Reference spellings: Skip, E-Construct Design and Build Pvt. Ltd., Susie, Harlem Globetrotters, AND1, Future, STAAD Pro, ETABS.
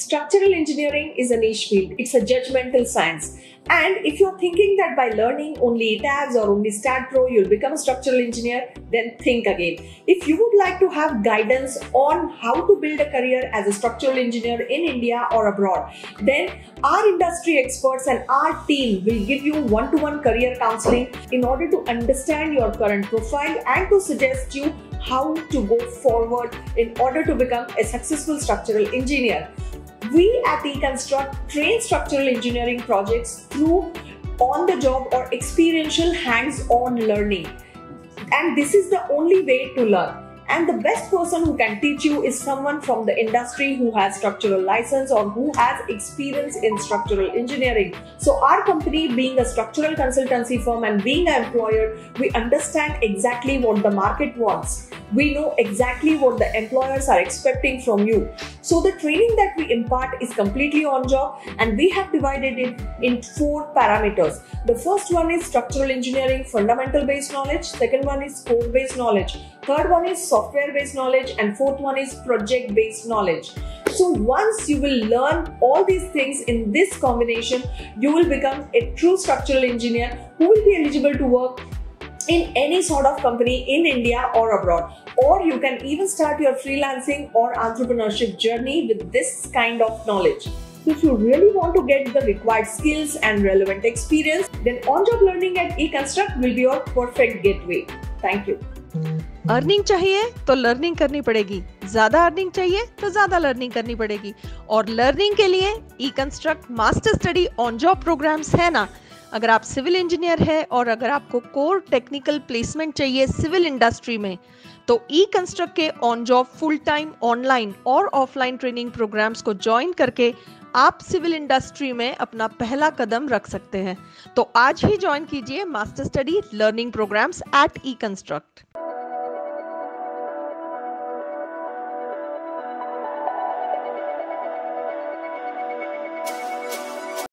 Structural engineering is a niche field. It's a judgmental science. And if you're thinking that by learning only ETABS or only STAAD Pro, you'll become a structural engineer, then think again. If you would like to have guidance on how to build a career as a structural engineer in India or abroad, then our industry experts and our team will give you one-to-one career counseling in order to understand your current profile and to suggest you how to go forward in order to become a successful structural engineer. We at E-Construct train structural engineering projects through on-the-job or experiential hands-on learning. And this is the only way to learn. And the best person who can teach you is someone from the industry who has structural license or who has experience in structural engineering. So our company, being a structural consultancy firm and being an employer, we understand exactly what the market wants. We know exactly what the employers are expecting from you. So the training that we impart is completely on job, and we have divided it in four parameters. The first one is structural engineering fundamental based knowledge. Second one is core based knowledge. Third one is software based knowledge, and fourth one is project based knowledge. So once you will learn all these things in this combination, you will become a true structural engineer who will be eligible to work in any sort of company in India or abroad. Or you can even start your freelancing or entrepreneurship journey with this kind of knowledge. If you really want to get the required skills and relevant experience, then on-job learning at E-Construct will be your perfect gateway. Thank you. Earning चाहिए तो learning करनी पड़ेगी, ज्यादा earning चाहिए तो ज्यादा learning करनी पड़ेगी, और लर्निंग के लिए E-Construct master study on job programmes है ना। अगर आप सिविल इंजीनियर है और अगर आपको कोर टेक्निकल प्लेसमेंट चाहिए सिविल इंडस्ट्री में, तो E-Construct के on job full time online और ऑफलाइन ट्रेनिंग प्रोग्राम्स को ज्वाइन करके आप सिविल इंडस्ट्री में अपना पहला कदम रख सकते हैं। तो आज ही ज्वाइन कीजिए master study learning programmes at E-Construct।